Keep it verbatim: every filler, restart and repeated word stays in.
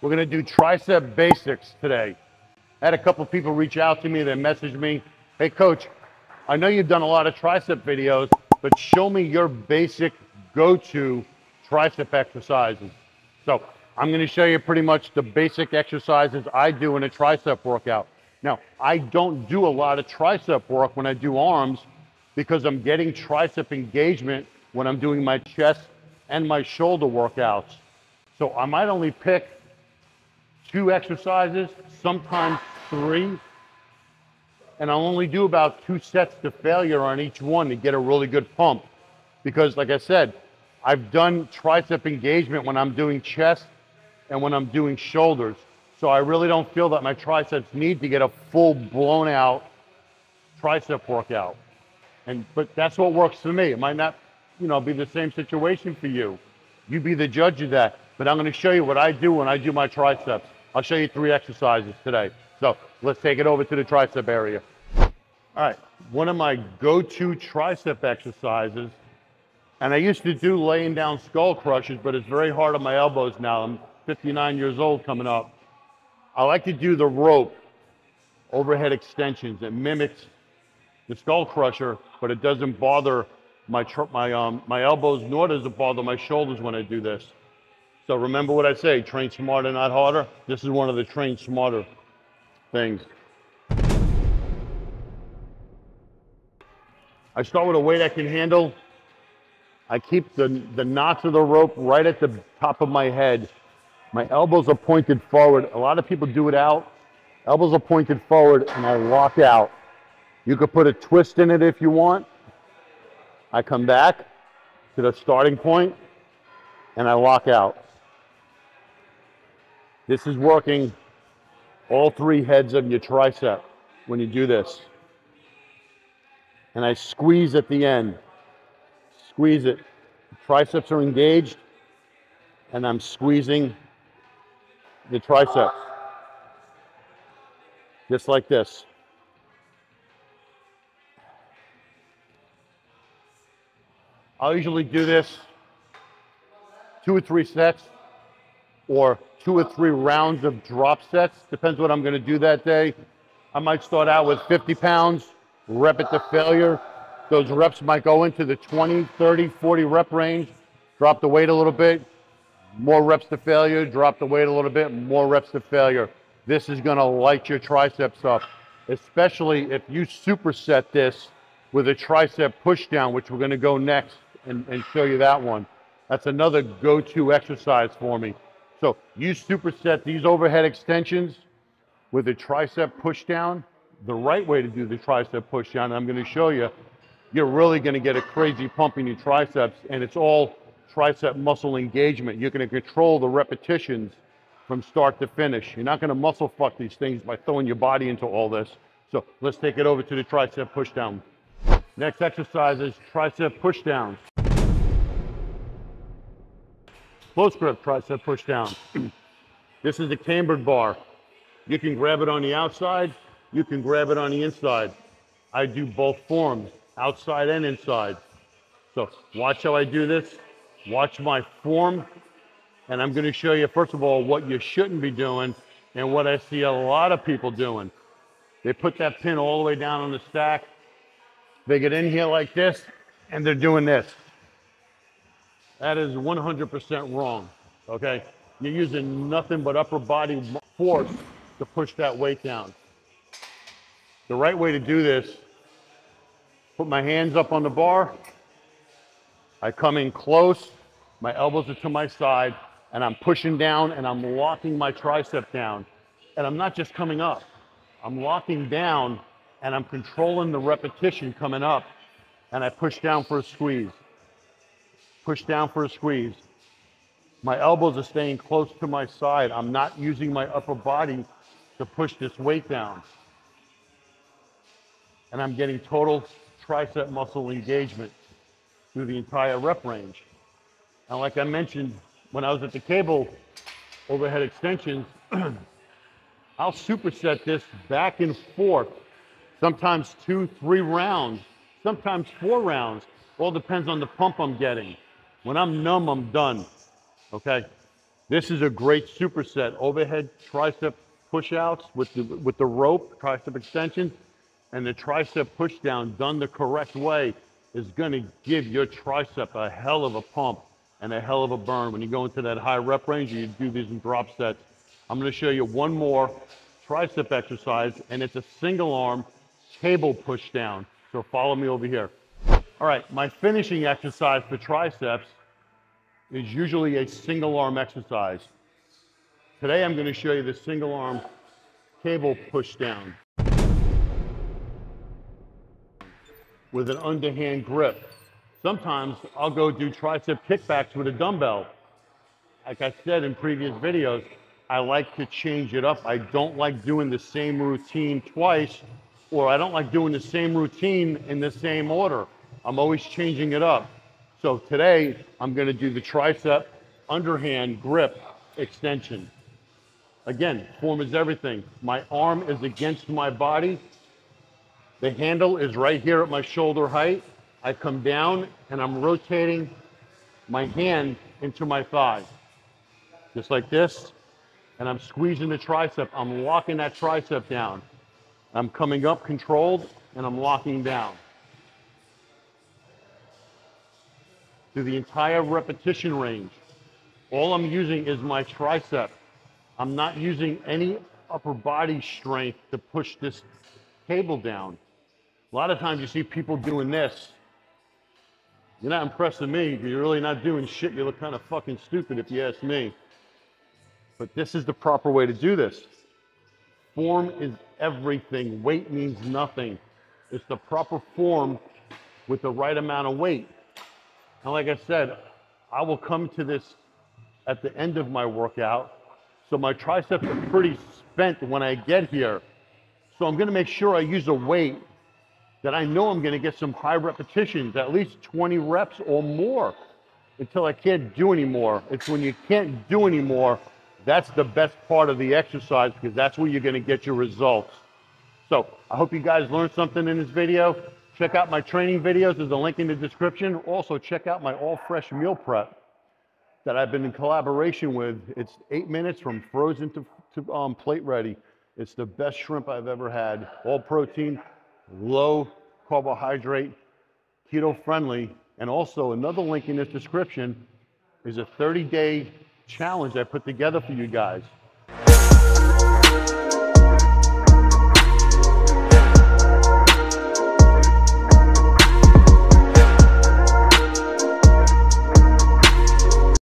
We're going to do tricep basics today. I had a couple people reach out to me, they messaged me, hey coach, I know you've done a lot of tricep videos, but show me your basic go-to tricep exercises. So I'm going to show you pretty much the basic exercises I do in a tricep workout. Now, I don't do a lot of tricep work when I do arms because I'm getting tricep engagement when I'm doing my chest and my shoulder workouts. So I might only pick two exercises, sometimes three, and I'll only do about two sets to failure on each one to get a really good pump. Because like I said, I've done tricep engagement when I'm doing chest and when I'm doing shoulders. So I really don't feel that my triceps need to get a full blown out tricep workout. And, but that's what works for me. It might not, you know, be the same situation for you. You be the judge of that, but I'm gonna show you what I do when I do my triceps. I'll show you three exercises today. So let's take it over to the tricep area. All right, one of my go-to tricep exercises, and I used to do laying down skull crushes, but it's very hard on my elbows now. I'm fifty-nine years old coming up. I like to do the rope overhead extensions. It mimics the skull crusher, but it doesn't bother my my um, my elbows, nor does it bother my shoulders when I do this. So remember what I say, train smarter, not harder. This is one of the train smarter things. I start with a weight I can handle. I keep the, the knots of the rope right at the top of my head. My elbows are pointed forward. A lot of people do it out. Elbows are pointed forward and I lock out. You could put a twist in it if you want. I come back to the starting point and I lock out. This is working all three heads of your tricep when you do this. And I squeeze at the end. Squeeze it. Triceps are engaged and I'm squeezing the tricep. Just like this. I'll usually do this two or three sets or two or three rounds of drop sets. Depends what I'm going to do that day. I might start out with fifty pounds, rep it to failure. Those reps might go into the twenty, thirty, forty rep range. Drop the weight a little bit, more reps to failure. Drop the weight a little bit, more reps to failure. This is going to light your triceps up, especially if you superset this with a tricep push down, which we're going to go next and, and show you that one. That's another go-to exercise for me. So you superset these overhead extensions with a tricep push down. The right way to do the tricep push down, I'm going to show you, you're really going to get a crazy pump in your triceps, and it's all tricep muscle engagement. You're going to control the repetitions from start to finish. You're not going to muscle fuck these things by throwing your body into all this. So let's take it over to the tricep push down. Next exercise is tricep push downs. Close grip tricep push down. This is a cambered bar. You can grab it on the outside, you can grab it on the inside. I do both forms, outside and inside. So watch how I do this, watch my form, and I'm gonna show you, first of all, what you shouldn't be doing and what I see a lot of people doing. They put that pin all the way down on the stack, they get in here like this, and they're doing this. That is one hundred percent wrong, okay? You're using nothing but upper body force to push that weight down. The right way to do this, put my hands up on the bar, I come in close, my elbows are to my side, and I'm pushing down and I'm locking my tricep down. And I'm not just coming up, I'm locking down and I'm controlling the repetition coming up, and I push down for a squeeze. Push down for a squeeze. My elbows are staying close to my side. I'm not using my upper body to push this weight down. And I'm getting total tricep muscle engagement through the entire rep range. And like I mentioned, when I was at the cable overhead extensions, I'll superset this back and forth, sometimes two, three rounds, sometimes four rounds. All depends on the pump I'm getting. When I'm numb, I'm done, okay? This is a great superset. Overhead tricep push-outs with the, with the rope, tricep extensions, and the tricep push-down done the correct way is going to give your tricep a hell of a pump and a hell of a burn. When you go into that high rep range, you do these in drop sets. I'm going to show you one more tricep exercise, and it's a single arm cable push down. So follow me over here. All right, my finishing exercise for triceps is usually a single arm exercise. Today I'm going to show you the single arm cable push down with an underhand grip. Sometimes I'll go do tricep kickbacks with a dumbbell. Like I said in previous videos, I like to change it up. I don't like doing the same routine twice, or I don't like doing the same routine in the same order. I'm always changing it up. So today I'm going to do the tricep underhand grip extension. Again, form is everything. My arm is against my body. The handle is right here at my shoulder height. I come down and I'm rotating my hand into my thigh, just like this. And I'm squeezing the tricep. I'm locking that tricep down. I'm coming up controlled and I'm locking down. Through the entire repetition range, all I'm using is my tricep. I'm not using any upper body strength to push this cable down. A lot of times you see people doing this. You're not impressing me. You're really not doing shit. You look kind of fucking stupid if you ask me. But this is the proper way to do this. Form is everything. Weight means nothing. It's the proper form with the right amount of weight. And like I said, I will come to this at the end of my workout. So my triceps are pretty spent when I get here. So I'm going to make sure I use a weight that I know I'm going to get some high repetitions, at least twenty reps or more, until I can't do anymore. It's when you can't do anymore, that's the best part of the exercise, because that's where you're going to get your results. So I hope you guys learned something in this video. Check out my training videos. There's a link in the description. Also check out my all fresh meal prep that I've been in collaboration with. It's eight minutes from frozen to, to um, plate ready. It's the best shrimp I've ever had. All protein, low carbohydrate, keto friendly. And also another link in this description is a thirty day challenge I put together for you guys.